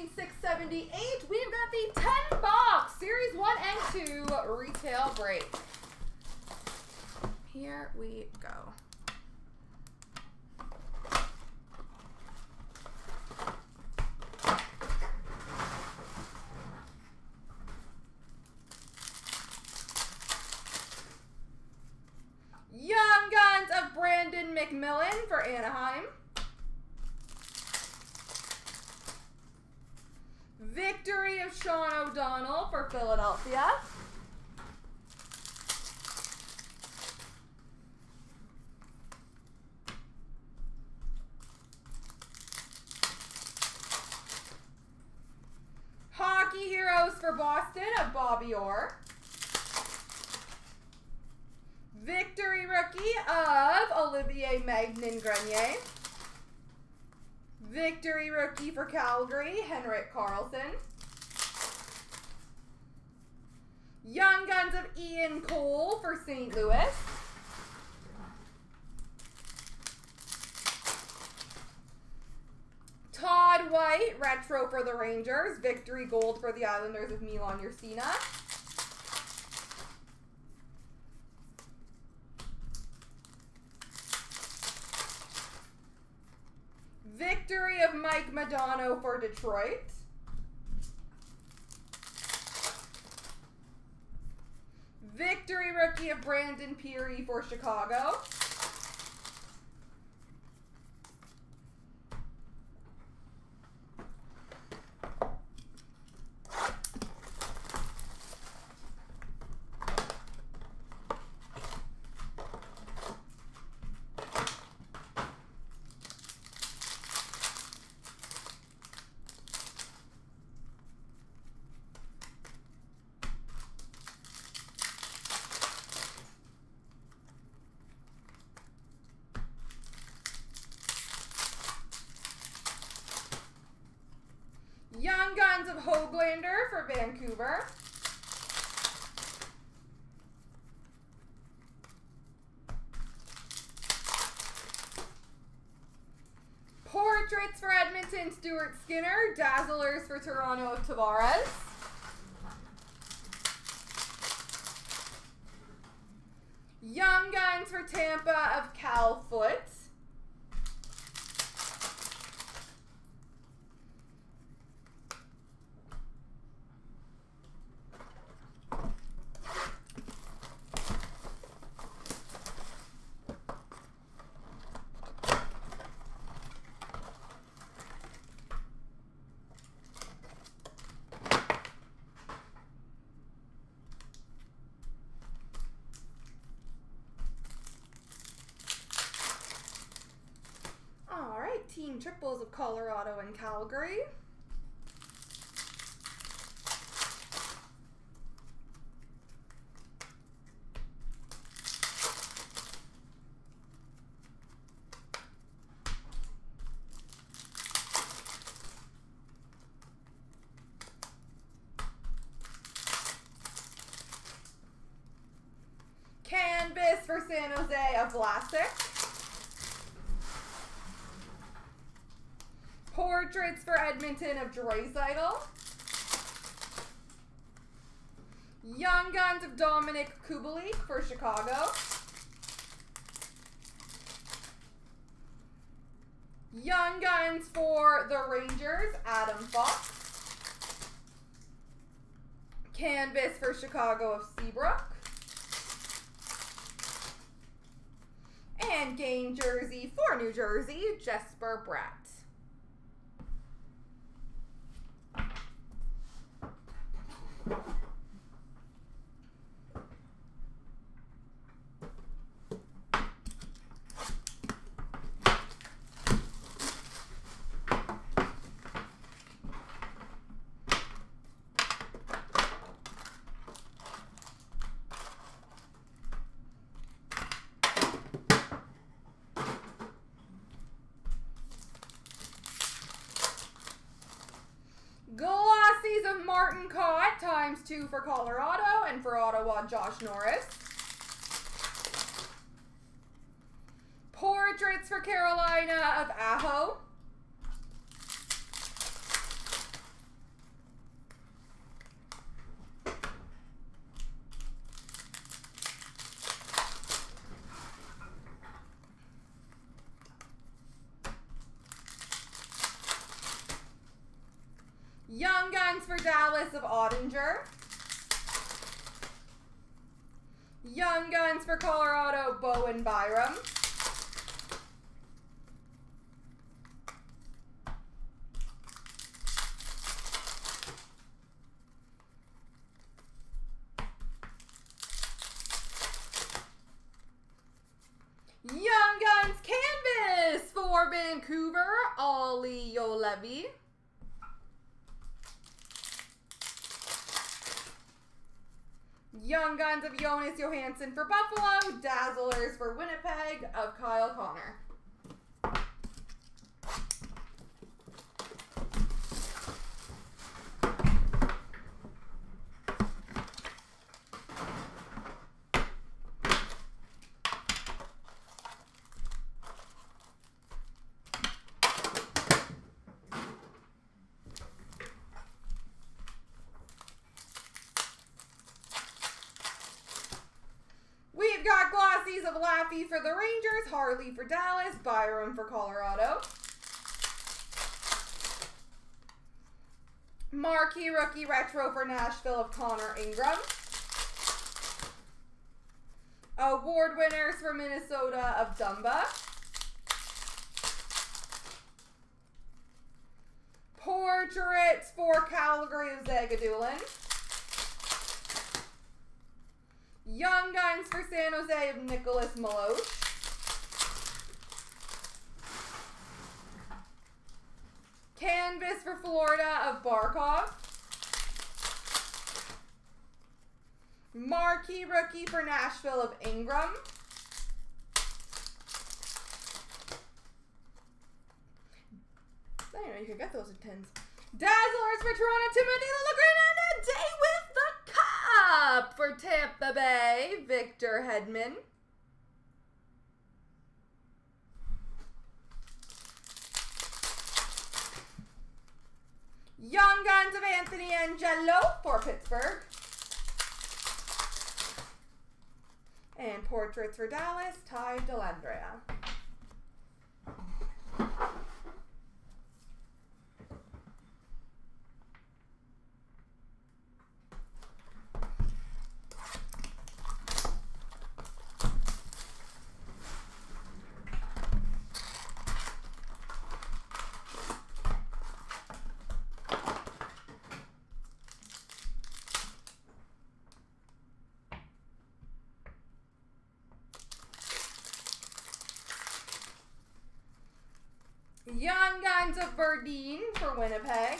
$1,678. We've got the 10-box Series 1 and 2 retail break. Here we go. Young Guns of Brandon McMillan for Anaheim. Victory of Sean O'Donnell for Philadelphia. Hockey Heroes for Boston of Bobby Orr. Victory Rookie of Olivier Magnin-Grenier. Victory Rookie for Calgary, Henrik Karlsson. Young Guns of Ian Cole for St. Louis. Todd White, Retro for the Rangers. Victory Gold for the Islanders of Milan Jurcina. Victory of Mike Madonna for Detroit. Victory Rookie of Brandon Peary for Chicago. Young Guns of Hoglander for Vancouver. Portraits for Edmonton, Stuart Skinner. Dazzlers for Toronto of Tavares. Young Guns for Tampa of Cal Foote. Team Triples of Colorado and Calgary. Canvas for San Jose of Vlasic. Portraits for Edmonton of Dre Seidel. Young Guns of Dominic Kubelik for Chicago. Young Guns for the Rangers, Adam Fox. Canvas for Chicago of Seabrook. And game jersey for New Jersey, Jesper Bratt. Two for Colorado, and for Ottawa, Josh Norris. Portraits for Carolina of Aho. times for Dallas of Ottinger. Young Guns for Colorado, Bowen Byram. Young Guns Canvas for Vancouver, Olli Jolevy. Young Guns of Jonas Johansson for Buffalo. Dazzlers for Winnipeg of Kyle Connor. Of Laffy for the Rangers, Harley for Dallas, Byram for Colorado. Marquee Rookie Retro for Nashville of Connor Ingram. Award winners for Minnesota of Dumba. Portraits for Calgary of Zagadulin. Young Guns for San Jose of Nicholas Meloche. Canvas for Florida of Barkov. Marquee Rookie for Nashville of Ingram. I didn't know you could get those in 10s. Dazzlers for Toronto, Timothy Lagrena, and a day with the Cup for Tampa Bay, Victor Hedman. Young Guns of Anthony Angelo for Pittsburgh. And Portraits for Dallas, Ty Dellandrea. Young Guns of Verdeen for Winnipeg.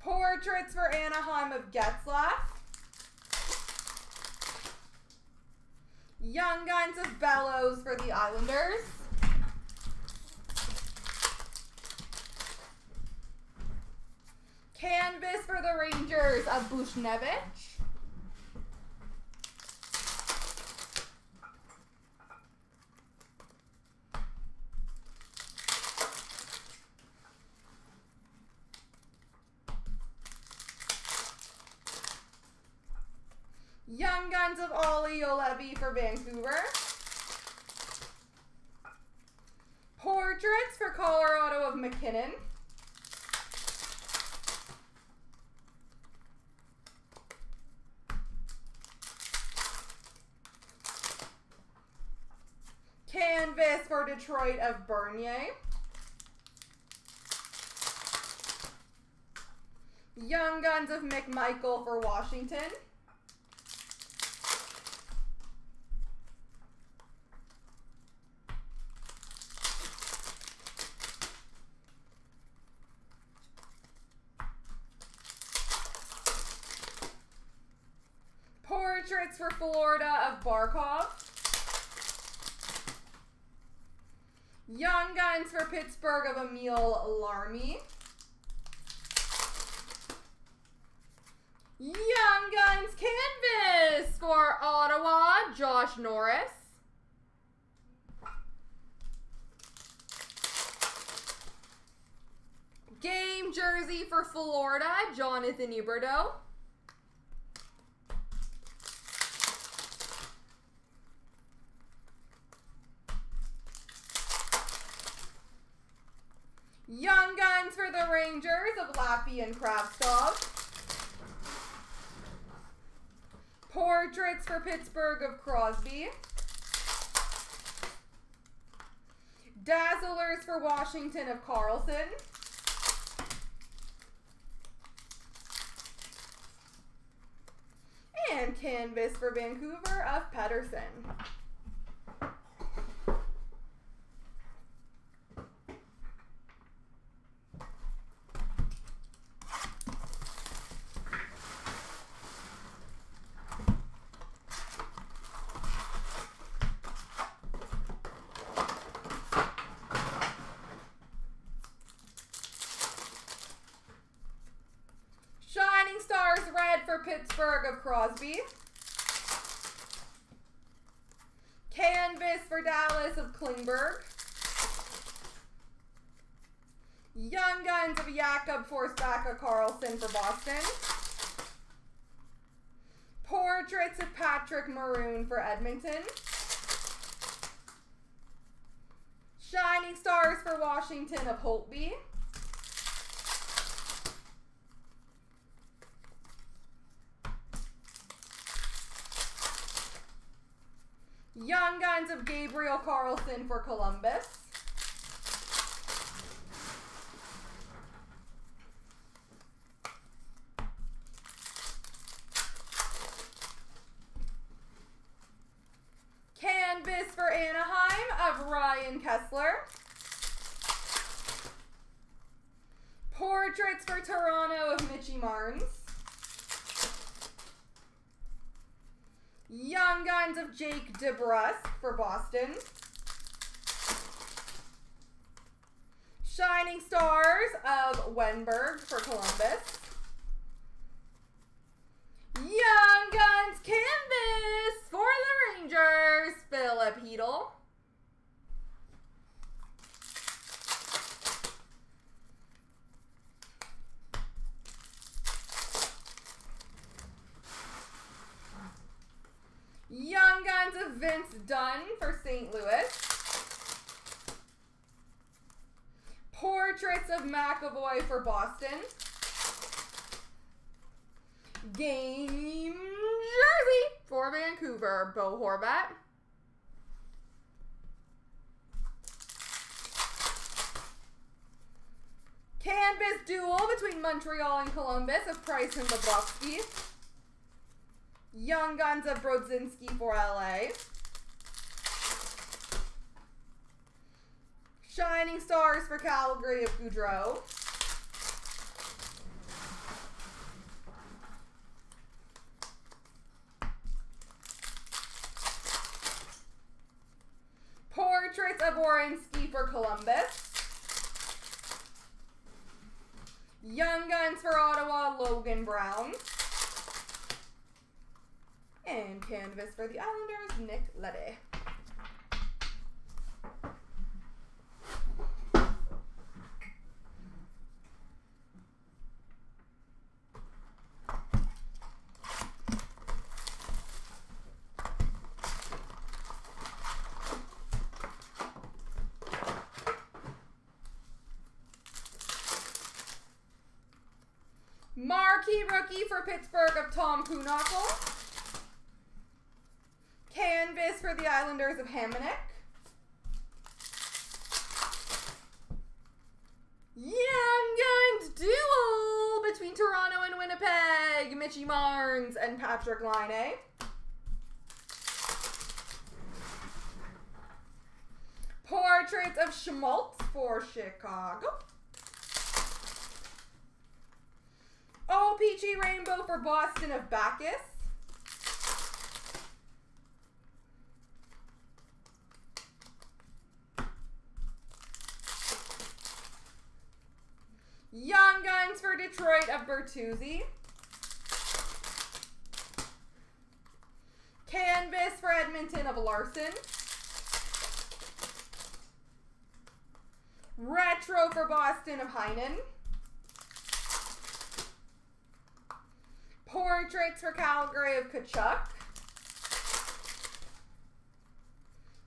Portraits for Anaheim of Getzlaf. Young Guns of Bellows for the Islanders. Canvas for the Rangers of Bushnevich. Young Guns of Olli Jolevy for Vancouver. Portraits for Colorado of McKinnon. Canvas for Detroit of Bernier. Young Guns of McMichael for Washington. Portraits for Florida of Barkov. Young Guns for Pittsburgh of Emil Larmy. Young Guns Canvas for Ottawa, Josh Norris. Game Jersey for Florida, Jonathan Huberdeau. Young Guns for the Rangers of Laffey and Kravtsov. Portraits for Pittsburgh of Crosby. Dazzlers for Washington of Karlsson. And Canvas for Vancouver of Pettersson. Pittsburgh of Crosby. Canvas for Dallas of Klingberg. Young Guns of Jakob Forsbacka Karlsson for Boston. Portraits of Patrick Maroon for Edmonton. Shining Stars for Washington of Holtby. Young Guns of Gabriel Karlsson for Columbus. Canvas for Anaheim of Ryan Kessler. Portraits for Toronto of Mitchie Marnes. Young Guns of Jake DeBrusk for Boston. Shining Stars of Wenberg for Columbus. Young Guns Canvas for the Rangers, Philip Hedel. Young Guns of Vince Dunn for St. Louis. Portraits of McAvoy for Boston. Game Jersey for Vancouver, Bo Horvat. Canvas duel between Montreal and Columbus of Price and Bobrovsky. Young Guns of Brodzinski for LA. Shining Stars for Calgary of Goudreau. Portraits of Werenski for Columbus. Young Guns for Ottawa, Logan Brown. And Canvas for the Islanders, Nick Leddy. Marquee rookie for Pittsburgh of Tom Kuhnhöfl. Canvas for the Islanders of Hamonic. Young Guns duel between Toronto and Winnipeg, Mitchie Marnes and Patrick Laine. Portraits of Schmaltz for Chicago. Oh, Peachy Rainbow for Boston of Bacchus. Young Guns for Detroit of Bertuzzi. Canvas for Edmonton of Larson. Retro for Boston of Heinen. Portraits for Calgary of Kachuk.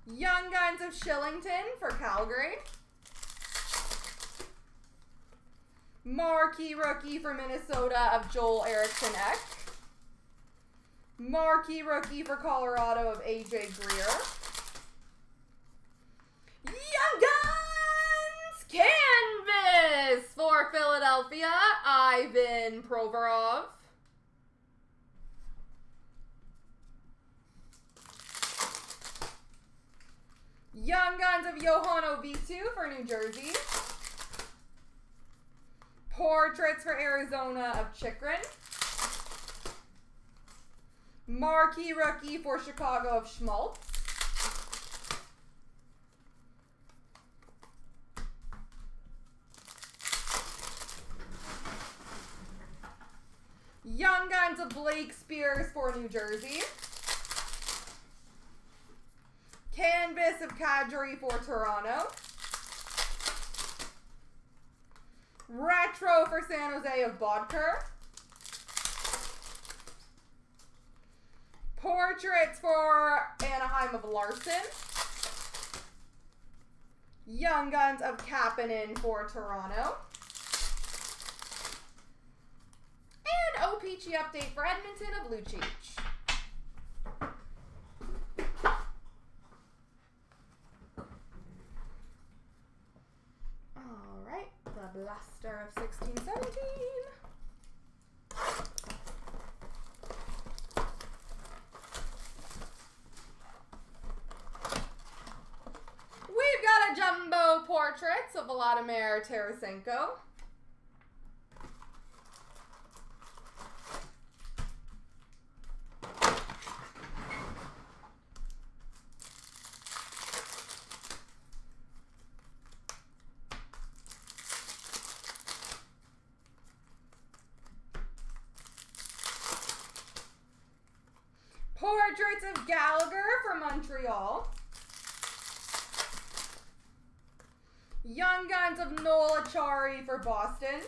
Young Guns of Shillington for Calgary. Marquee rookie for Minnesota of Joel Erickson Eck. Marquee rookie for Colorado of AJ Greer. Young Guns canvas for Philadelphia, Ivan Provorov. Young Guns of Johan Obitu for New Jersey. Portraits for Arizona of Chikrin. Marquee rookie for Chicago of Schmaltz. Young Guns of Blake Spears for New Jersey. Canvas of Kadri for Toronto. Retro for San Jose of Bodker. Portraits for Anaheim of Larson. Young Guns of Kapanen for Toronto. And OPG update for Edmonton of Lucic. Blaster of 16-17. We've got a jumbo portraits of Vladimir Tarasenko. Portraits of Gallagher for Montreal. Young Guns of Noel Achari for Boston.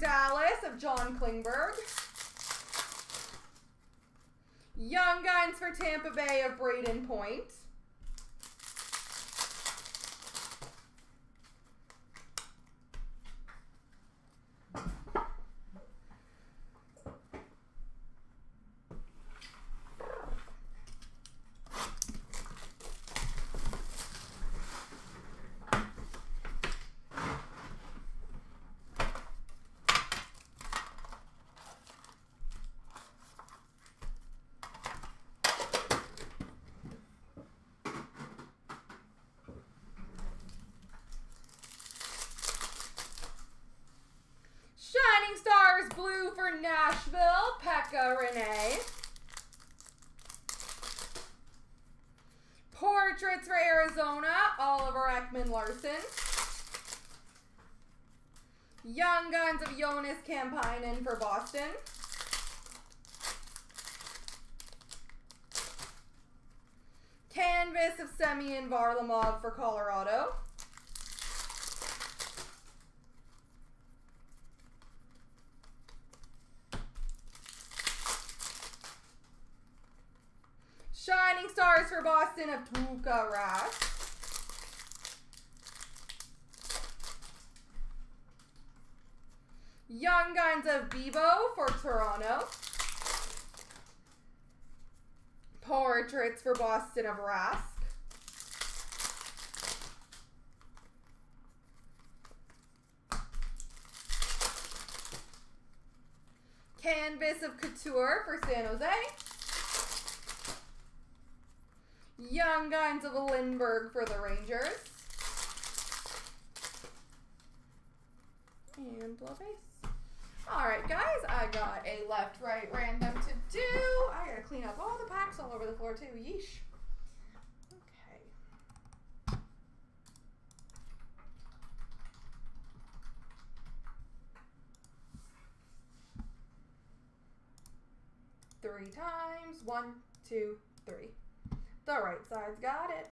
Dallas of John Klingberg. Young Guns for Tampa Bay of Braden Point. Blue for Nashville, Pekka Rinne. Portraits for Arizona, Oliver Ekman-Larsson. Young Guns of Jonas Kampainen for Boston. Canvas of Semyon Varlamov for Colorado. Shining Stars for Boston of Tuukka Rask. Young Guns of Bebo for Toronto. Portraits for Boston of Rask. Canvas of Couture for San Jose. Young Guns of Lindbergh for the Rangers. And blow base. Alright guys, I got a left-right random to do. I gotta clean up all the packs all over the floor too. Yeesh. Okay. 3 times. 1, 2, 3. The right side's got it.